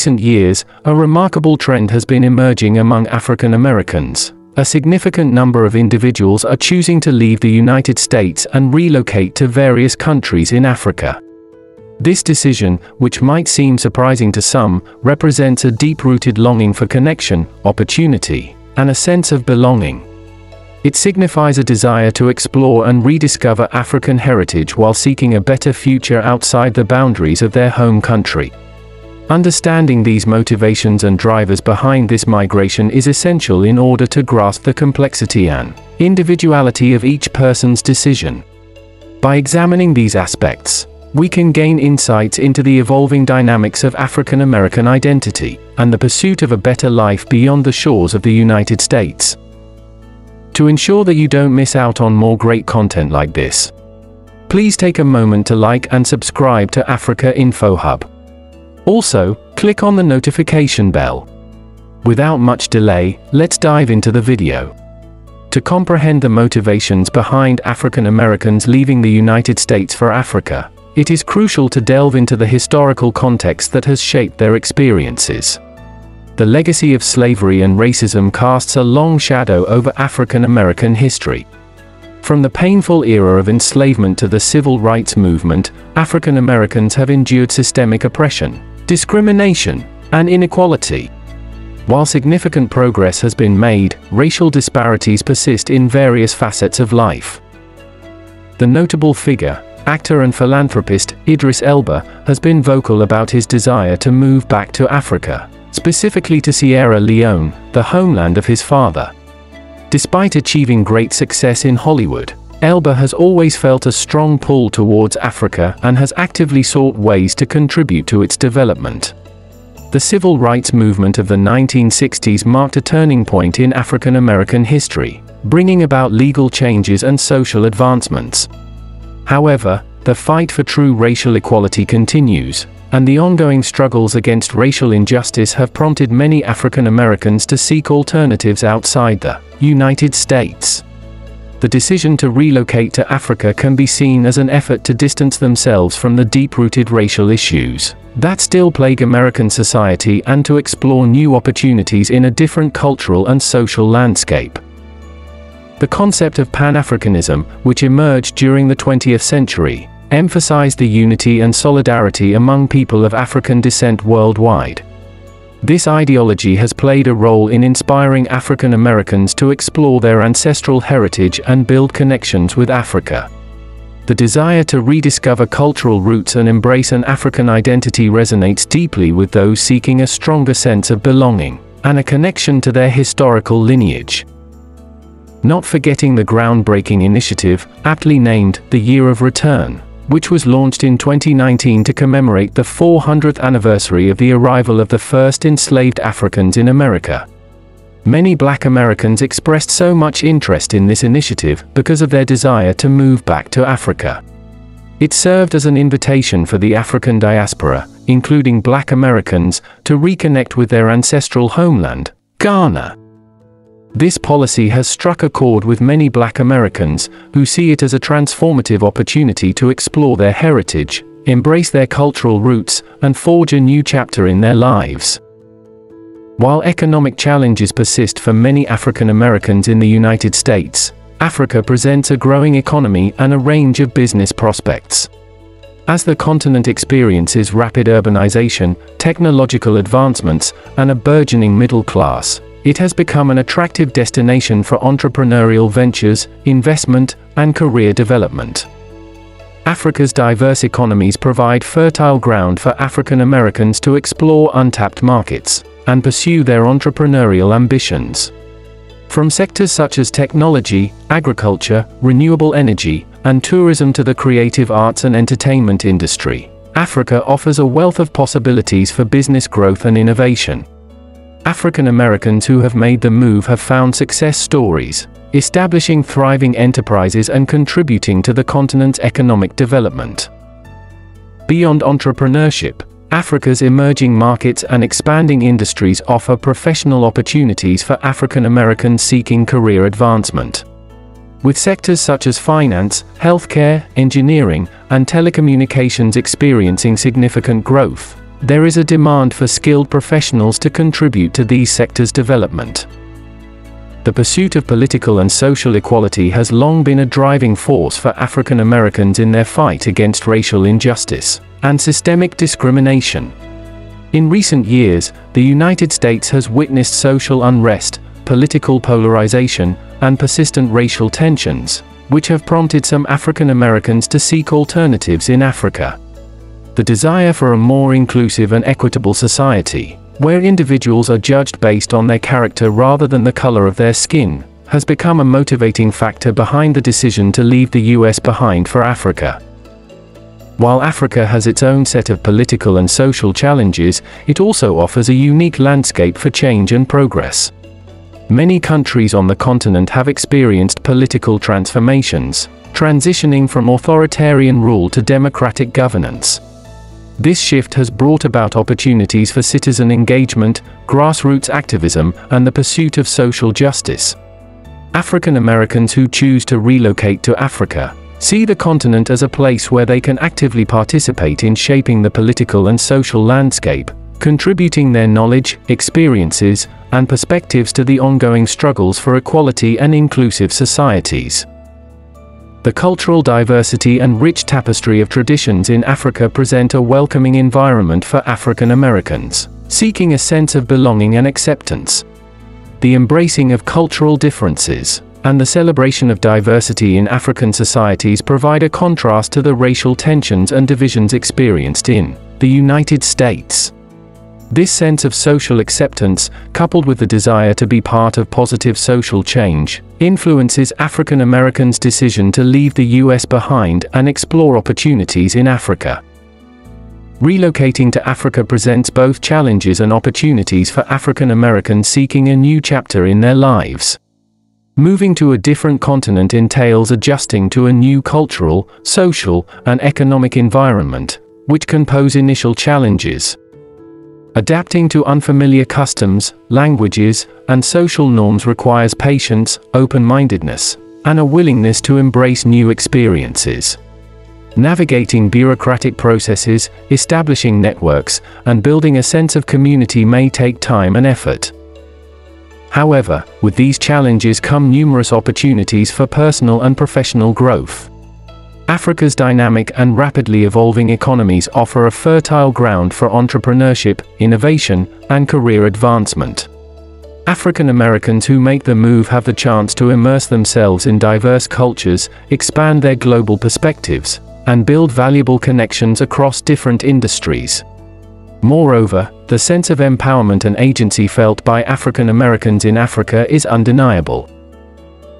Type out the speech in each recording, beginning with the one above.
recent years, a remarkable trend has been emerging among African Americans. A significant number of individuals are choosing to leave the United States and relocate to various countries in Africa. This decision, which might seem surprising to some, represents a deep-rooted longing for connection, opportunity, and a sense of belonging. It signifies a desire to explore and rediscover African heritage while seeking a better future outside the boundaries of their home country. Understanding these motivations and drivers behind this migration is essential in order to grasp the complexity and individuality of each person's decision. By examining these aspects, we can gain insights into the evolving dynamics of African American identity and the pursuit of a better life beyond the shores of the United States. To ensure that you don't miss out on more great content like this, please take a moment to like and subscribe to Africa Infohub. Also, click on the notification bell. Without much delay, let's dive into the video. To comprehend the motivations behind African Americans leaving the United States for Africa, it is crucial to delve into the historical context that has shaped their experiences. The legacy of slavery and racism casts a long shadow over African American history. From the painful era of enslavement to the civil rights movement, African Americans have endured systemic oppression, discrimination, and inequality. While significant progress has been made, racial disparities persist in various facets of life. The notable figure, actor and philanthropist Idris Elba, has been vocal about his desire to move back to Africa, specifically to Sierra Leone, the homeland of his father. Despite achieving great success in Hollywood, Elba has always felt a strong pull towards Africa and has actively sought ways to contribute to its development. The civil rights movement of the 1960s marked a turning point in African American history, bringing about legal changes and social advancements. However, the fight for true racial equality continues, and the ongoing struggles against racial injustice have prompted many African Americans to seek alternatives outside the United States. The decision to relocate to Africa can be seen as an effort to distance themselves from the deep-rooted racial issues that still plague American society and to explore new opportunities in a different cultural and social landscape. The concept of Pan-Africanism, which emerged during the 20th century, emphasized the unity and solidarity among people of African descent worldwide. This ideology has played a role in inspiring African Americans to explore their ancestral heritage and build connections with Africa. The desire to rediscover cultural roots and embrace an African identity resonates deeply with those seeking a stronger sense of belonging and a connection to their historical lineage. Not forgetting the groundbreaking initiative, aptly named the Year of Return, which was launched in 2019 to commemorate the 400th anniversary of the arrival of the first enslaved Africans in America. Many Black Americans expressed so much interest in this initiative because of their desire to move back to Africa. It served as an invitation for the African diaspora, including Black Americans, to reconnect with their ancestral homeland, Ghana. This policy has struck a chord with many Black Americans, who see it as a transformative opportunity to explore their heritage, embrace their cultural roots, and forge a new chapter in their lives. While economic challenges persist for many African Americans in the United States, Africa presents a growing economy and a range of business prospects. As the continent experiences rapid urbanization, technological advancements, and a burgeoning middle class, it has become an attractive destination for entrepreneurial ventures, investment, and career development. Africa's diverse economies provide fertile ground for African Americans to explore untapped markets and pursue their entrepreneurial ambitions. From sectors such as technology, agriculture, renewable energy, and tourism to the creative arts and entertainment industry, Africa offers a wealth of possibilities for business growth and innovation. African Americans who have made the move have found success stories, establishing thriving enterprises and contributing to the continent's economic development. Beyond entrepreneurship, Africa's emerging markets and expanding industries offer professional opportunities for African Americans seeking career advancement. With sectors such as finance, healthcare, engineering, and telecommunications experiencing significant growth, There is a demand for skilled professionals to contribute to these sectors' development. The pursuit of political and social equality has long been a driving force for African Americans in their fight against racial injustice and systemic discrimination. In recent years, the United States has witnessed social unrest, political polarization, and persistent racial tensions, which have prompted some African Americans to seek alternatives in Africa. The desire for a more inclusive and equitable society, where individuals are judged based on their character rather than the color of their skin, has become a motivating factor behind the decision to leave the U.S. behind for Africa. While Africa has its own set of political and social challenges, it also offers a unique landscape for change and progress. Many countries on the continent have experienced political transformations, transitioning from authoritarian rule to democratic governance. This shift has brought about opportunities for citizen engagement, grassroots activism, and the pursuit of social justice. African Americans who choose to relocate to Africa see the continent as a place where they can actively participate in shaping the political and social landscape, contributing their knowledge, experiences, and perspectives to the ongoing struggles for equality and inclusive societies. The cultural diversity and rich tapestry of traditions in Africa present a welcoming environment for African Americans seeking a sense of belonging and acceptance. The embracing of cultural differences and the celebration of diversity in African societies provide a contrast to the racial tensions and divisions experienced in the United States. This sense of social acceptance, coupled with the desire to be part of positive social change, influences African Americans' decision to leave the U.S. behind and explore opportunities in Africa. Relocating to Africa presents both challenges and opportunities for African Americans seeking a new chapter in their lives. Moving to a different continent entails adjusting to a new cultural, social, and economic environment, which can pose initial challenges. Adapting to unfamiliar customs, languages, and social norms requires patience, open-mindedness, and a willingness to embrace new experiences. Navigating bureaucratic processes, establishing networks, and building a sense of community may take time and effort. However, with these challenges come numerous opportunities for personal and professional growth. Africa's dynamic and rapidly evolving economies offer a fertile ground for entrepreneurship, innovation, and career advancement. African Americans who make the move have the chance to immerse themselves in diverse cultures, expand their global perspectives, and build valuable connections across different industries. Moreover, the sense of empowerment and agency felt by African Americans in Africa is undeniable.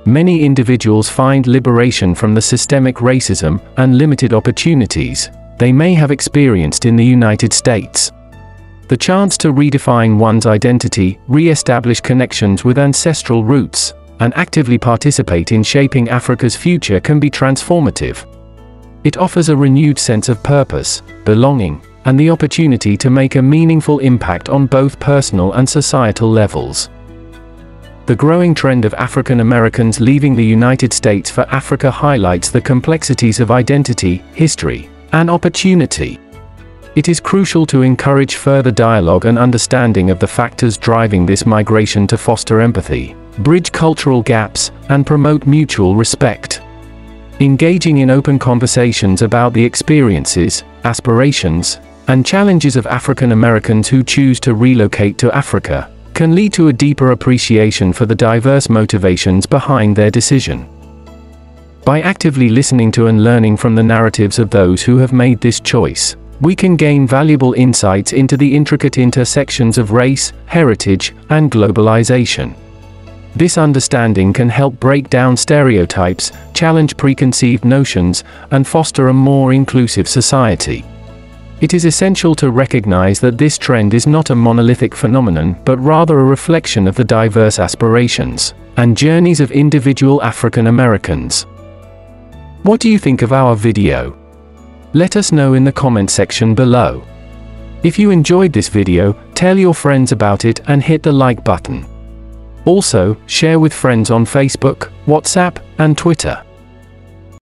Many individuals find liberation from the systemic racism and limited opportunities they may have experienced in the United States. The chance to redefine one's identity, re-establish connections with ancestral roots, and actively participate in shaping Africa's future can be transformative. It offers a renewed sense of purpose, belonging, and the opportunity to make a meaningful impact on both personal and societal levels. The growing trend of African Americans leaving the United States for Africa highlights the complexities of identity, history, and opportunity. It is crucial to encourage further dialogue and understanding of the factors driving this migration to foster empathy, bridge cultural gaps, and promote mutual respect. Engaging in open conversations about the experiences, aspirations, and challenges of African Americans who choose to relocate to Africa can lead to a deeper appreciation for the diverse motivations behind their decision. By actively listening to and learning from the narratives of those who have made this choice, we can gain valuable insights into the intricate intersections of race, heritage, and globalization. This understanding can help break down stereotypes, challenge preconceived notions, and foster a more inclusive society. It is essential to recognize that this trend is not a monolithic phenomenon, but rather a reflection of the diverse aspirations and journeys of individual African Americans. What do you think of our video? Let us know in the comment section below. If you enjoyed this video, tell your friends about it and hit the like button. Also, share with friends on Facebook, WhatsApp, and Twitter.